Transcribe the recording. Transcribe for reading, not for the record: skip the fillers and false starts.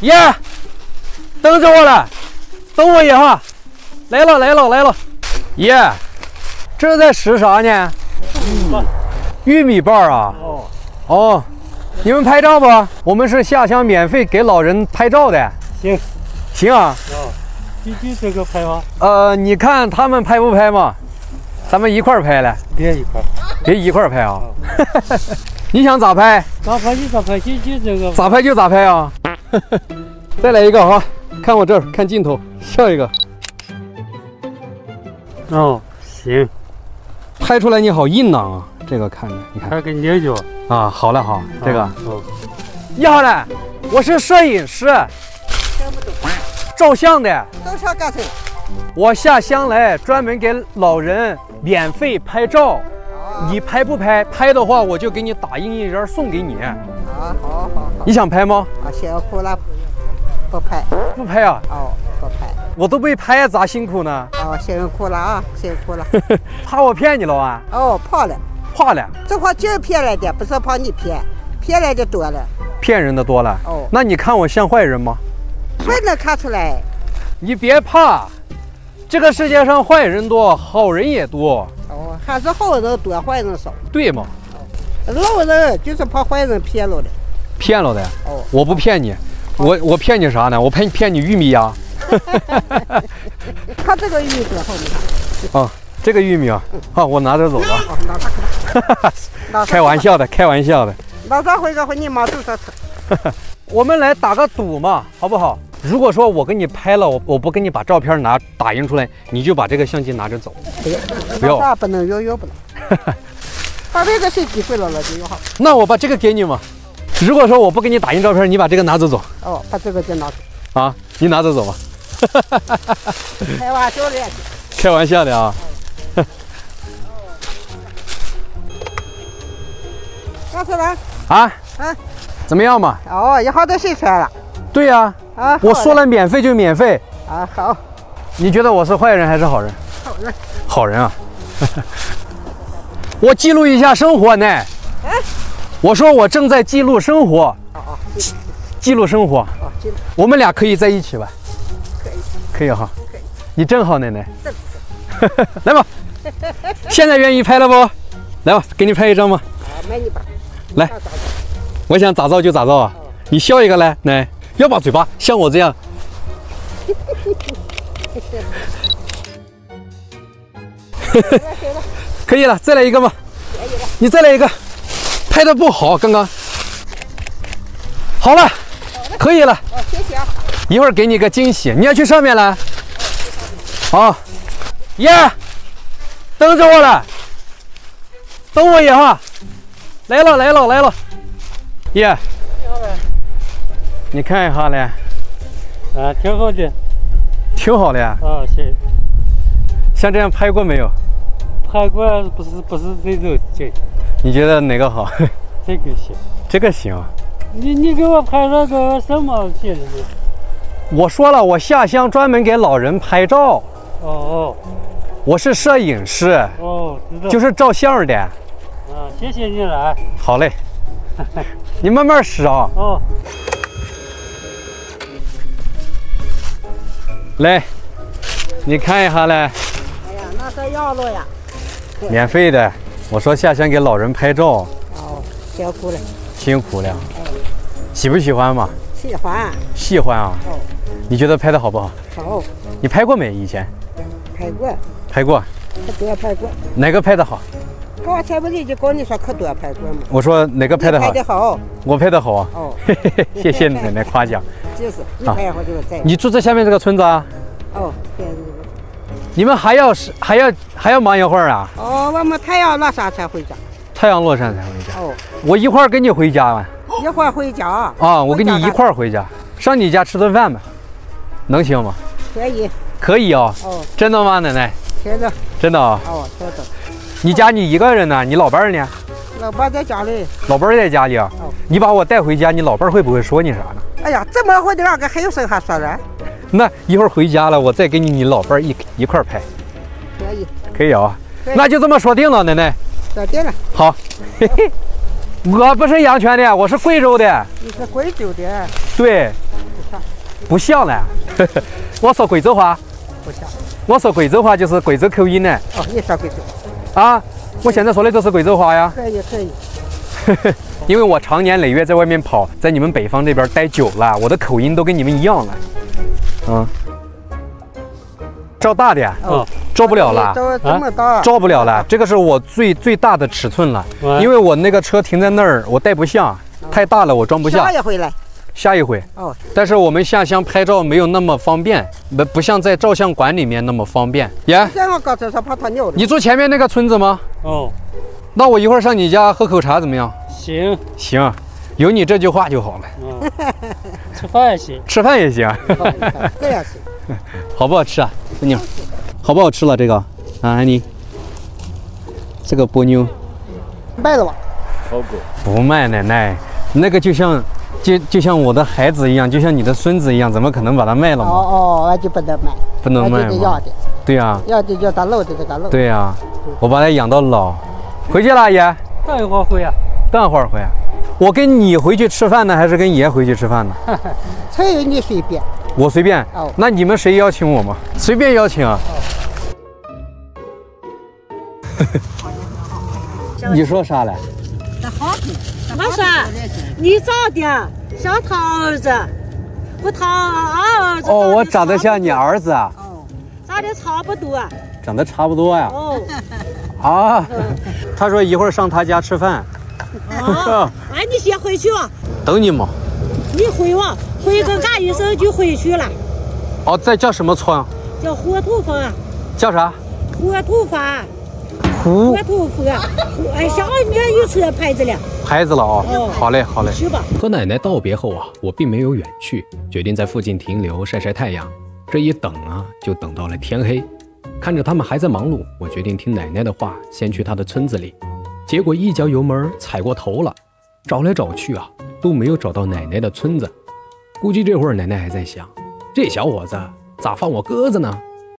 耶、yeah ，等着我了，等我一下，来了来了来了，耶、yeah ，这在吃啥呢？玉米棒啊！哦哦，你们拍照不？我们是下乡免费给老人拍照的。行，行啊。哦，必须这个拍吗？你看他们拍不拍嘛？咱们一块儿拍来。别一块儿，别一块儿拍啊！你想咋拍？咋拍就咋拍，就这个。咋拍就咋拍啊！再来一个哈，看我这儿，看镜头，笑一个。哦，行。拍出来你好硬朗啊！这个看着，你看，还给捏住啊！好了好，这个。哦。你好嘞，我是摄影师。听不懂。照相的。照相干啥？我下乡来，专门给老人免费拍照。你拍不拍？拍的话，我就给你打印一张送给你。啊，好好好。你想拍吗？啊，辛苦了，不拍。不拍啊？哦，不拍。我都被拍，咋辛苦呢？哦，辛苦了啊，辛苦了。怕我骗你了啊？哦，怕了。怕了。这话就是骗来的，不是怕你骗，骗来的多了。骗人的多了。哦。那你看我像坏人吗？不能看出来。你别怕，这个世界上坏人多，好人也多。哦，还是好人多，坏人少。对嘛？老人就是怕坏人骗了的。骗了的。哦。我不骗你，我骗你啥呢？我骗你玉米呀。看这个玉米多好看。啊，这个玉米啊，好，我拿着走了。拿它去吧。哈哈，开玩笑的，开玩笑的。拿它回家回你妈肚上吃。我们来打个赌嘛，好不好？如果说我给你拍了，我不给你把照片打印出来，你就把这个相机拿着走。不要，那不能要不能。把这个谁机会了就要好。那我把这个给你嘛。如果说我不给你打印照片，你把这个拿着走。哦，把这个就拿走。啊，你拿着走吧。开玩笑的。开玩笑的啊。干啥来？啊啊，怎么样嘛？哦，一下都晒穿了。对呀。啊，我说了免费就免费啊！好，你觉得我是坏人还是好人？好人，好人啊！我记录一下生活呢。哎，我说我正在记录生活。啊，记录生活。啊，记录。我们俩可以在一起吧？可以，可以哈。可以。你真好，奶奶。来吧，现在愿意拍了不？来吧，给你拍一张吧。啊，买你吧。来，我想咋造就咋造啊！你笑一个来，奶。要把嘴巴像我这样，可以了，再来一个嘛！你再来一个，拍的不好，刚刚。好了，可以了。谢谢啊！一会儿给你个惊喜，你要去上面了。好，耶！等着我了，等我一下。来了来了来了，耶！你看一下嘞，啊，挺好的，挺好的啊。啊，行。像这样拍过没有？拍过，不是这种这。你觉得哪个好？这个行。这个行。你给我拍那个什么去了？我说了，我下乡专门给老人拍照。哦哦。我是摄影师。哦，知道。就是照相的。啊，谢谢你了。好嘞。你慢慢使啊。哦。来，你看一下嘞。哎呀，那是要了呀。免费的，我说下乡给老人拍照。哦，辛苦了。辛苦了。哎。喜不喜欢嘛？喜欢。喜欢啊。哦。你觉得拍的好不好？好。你拍过没？以前。拍过。拍过。可多拍过。哪个拍的好？刚才不是就跟你说可多拍过吗？我说哪个拍的好？拍的好。我拍的好啊。哦。谢谢奶奶夸奖。就是一拍然后就在。你住在下面这个村子啊？哦，对。你们还要忙一会儿啊？哦，我们太阳落山才回家。太阳落山才回家。哦。我一会儿跟你回家吧。一会儿回家。啊，我跟你一块儿回家，上你家吃顿饭吧，能行吗？可以。可以啊。哦。真的吗，奶奶？真的。真的啊。哦，真的。你家你一个人呢？你老伴儿呢？老伴在家里。老伴在家里啊？哦。你把我带回家，你老伴会不会说你啥呢？哎呀，这么会的那个还有谁还说呢？那一会儿回家了，我再给你老伴一块儿拍。可以。可以啊，那就这么说定了，奶奶。说定了。好。嘿嘿，我不是阳泉的，我是贵州的。你是贵州的。对。不像呢。我说贵州话。不像。我说贵州话就是贵州口音呢。哦，你说贵州话。啊，我现在说的都是贵州话呀。可以，可以。因为我常年累月在外面跑，在你们北方这边待久了，我的口音都跟你们一样了。嗯。照大点。嗯。 做不了了，这么大，做不了了。这个是我最大的尺寸了，因为我那个车停在那儿，我带不下，太大了，我装不下。下一回来，下一回。哦，但是我们下乡拍照没有那么方便，不像在照相馆里面那么方便。爷，你住前面那个村子吗？哦，那我一会儿上你家喝口茶怎么样？行行，有你这句话就好了。嗯，吃饭也行，吃饭也行，这样行。好不好吃啊，姑娘？ 好不好吃了这个啊，安妮，这个波妞卖了吧？好狗不卖，奶奶，那个就像我的孩子一样，就像你的孙子一样，怎么可能把它卖了嘛？哦哦，那就不能卖，不能卖嘛。对呀，要的叫它漏的这个漏。对呀，我把它养到老，回去了爷。等一会儿回啊，等一会儿回啊。我跟你回去吃饭呢，还是跟爷回去吃饭呢？这由你随便。 我随便，那你们谁邀请我吗？随便邀请啊！你说啥嘞？我说你长得像他儿子，不他儿子。哦，我长得像你儿子啊？哦，长得差不多。长得差不多呀？哦。啊，他说一会儿上他家吃饭。啊，哎，你先回去吧。等你嘛。你回吧。 回个嘎一声就回去了。哦，这叫什么村？叫火土坊。叫啥？火土坊。火土坊。哎，上面有车牌子了。牌子了啊、哦！好嘞，好嘞。去吧。和奶奶道别后啊，我并没有远去，决定在附近停留晒晒太阳。这一等啊，就等到了天黑。看着他们还在忙碌，我决定听奶奶的话，先去她的村子里。结果一脚油门踩过头了，找来找去啊，都没有找到奶奶的村子。 估计这会儿奶奶还在想，这小伙子咋放我鸽子呢？